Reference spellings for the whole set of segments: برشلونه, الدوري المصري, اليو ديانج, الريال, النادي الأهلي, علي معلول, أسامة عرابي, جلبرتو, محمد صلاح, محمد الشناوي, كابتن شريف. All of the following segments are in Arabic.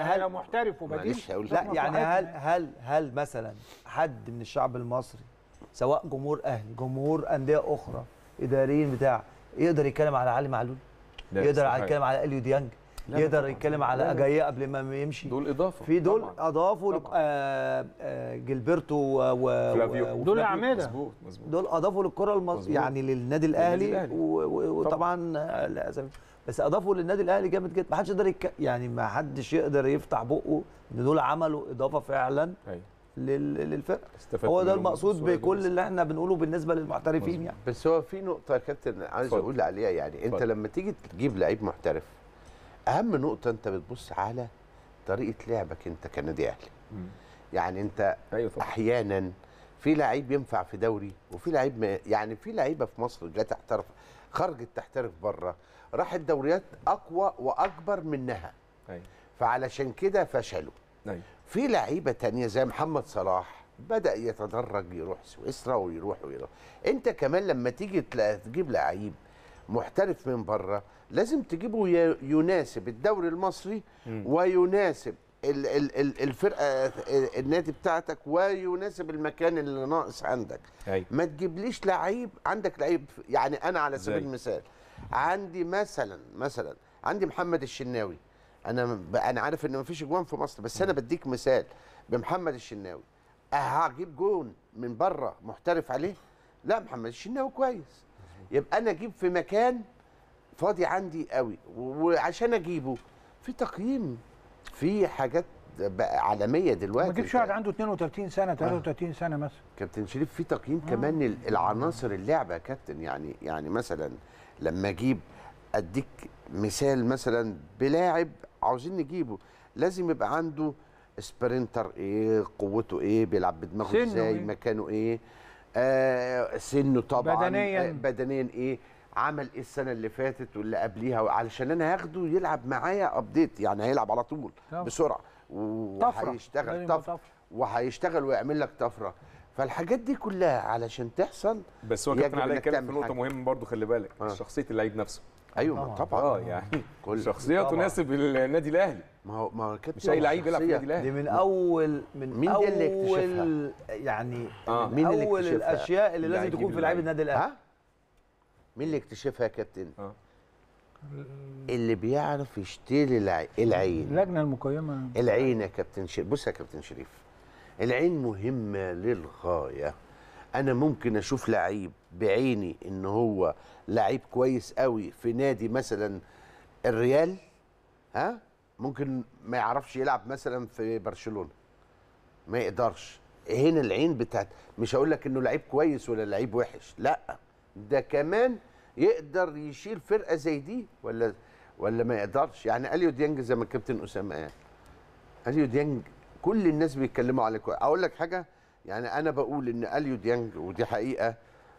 انا محترف وبديل. لا يعني هل مثلا حد من الشعب المصري سواء جمهور اهلي جمهور انديه اخرى اداريين بتاع يقدر يتكلم على علي معلول؟ يقدر يتكلم على اليو ديانج؟ يقدر يتكلم على اجايه قبل ما يمشي؟ دول اضافه في دول طبعًا. اضافوا جلبرتو و دول اعمده دول اضافوا للكره يعني للنادي الاهلي وطبعا بس اضافوا للنادي الاهلي جامد جدا. ما حدش يقدر يعني ما حدش يقدر يفتح بقه ان دول عملوا اضافه فعلا للفرقه. هو ده المقصود بكل اللي احنا بنقوله بالنسبه للمحترفين مزبوط. يعني بس هو في نقطه يا كابتن عايز اقول عليها يعني انت لما تيجي تجيب لعيب محترف اهم نقطه انت بتبص على طريقه لعبك انت كنادي اهلي. يعني انت احيانا في لعيب ينفع في دوري وفي لعيب يعني في لعيبه في مصر لا تحترف خرجت تحترف بره راحت دوريات اقوى واكبر منها فعلشان كده فشلوا. في لعيبه ثانيه زي محمد صلاح بدا يتدرج يروح سويسرا ويروح انت كمان لما تيجي تجيب لعيب محترف من بره لازم تجيبه يناسب الدوري المصري ويناسب الفرقه النادي بتاعتك ويناسب المكان اللي ناقص عندك. ما تجيبليش لعيب عندك لعيب يعني انا على سبيل المثال عندي مثلا عندي محمد الشناوي. انا عارف ان مفيش اجوان في مصر بس انا بديك مثال بمحمد الشناوي. هجيب جون من بره محترف عليه؟ لا محمد الشناوي كويس يبقى انا اجيب في مكان فاضي عندي قوي وعشان اجيبه في تقييم في حاجات عالميه دلوقتي. ما تجيبش واحد عنده 32 سنه 33 سنه مثلا. كابتن شريف في تقييم كمان العناصر اللعبه يا كابتن يعني مثلا لما اجيب اديك مثال مثلا بلاعب عاوزين نجيبه لازم يبقى عنده سبرينتر ايه قوته ايه بيلعب بدماغه ازاي مكانه ايه سنه طبعا بدنيا ايه عمل ايه السنه اللي فاتت واللي قبليها علشان انا هاخده يلعب معايا ابديت يعني هيلعب على طول بسرعه وهيشتغل طفره وهيشتغل ويعمل لك طفره. فالحاجات دي كلها علشان تحصل بس هو كابتن علي كلام في نقطه مهمه برضه خلي بالك شخصيه اللعيب نفسه. ايوه طبعا يعني شخصيه تناسب النادي الاهلي. ما هو كابتن مش اي لعيب يلعب في النادي الاهلي. دي من اول من اول يعني من اول الاشياء اللي لازم تكون في لعيب النادي الاهلي. مين اللي اكتشفها يا كابتن؟ اللي بيعرف يشتري العين. اللجنه المقيمه العين يا كابتن شريف. بص يا كابتن شريف العين مهمه للغايه. انا ممكن اشوف لعيب بعيني ان هو لعيب كويس قوي في نادي مثلا الريال ممكن ما يعرفش يلعب مثلا في برشلونه ما يقدرش. هنا العين بتاعت مش هقول لك انه لعيب كويس ولا لعيب وحش لا ده كمان يقدر يشيل فرقه زي دي ولا ما يقدرش. يعني اليو ديانج زي ما الكابتن اسامه قال اليو ديانج كل الناس بيتكلموا عليه. اقول لك حاجه يعني انا بقول ان اليو ديانج ودي حقيقه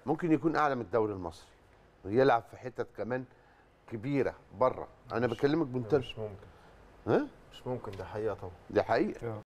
ممكن يكون اعلى من الدوري المصري ويلعب في حتت كمان كبيره بره. انا بكلمك بمنتهى مش ممكن ده حقيقه طبعا دي حقيقه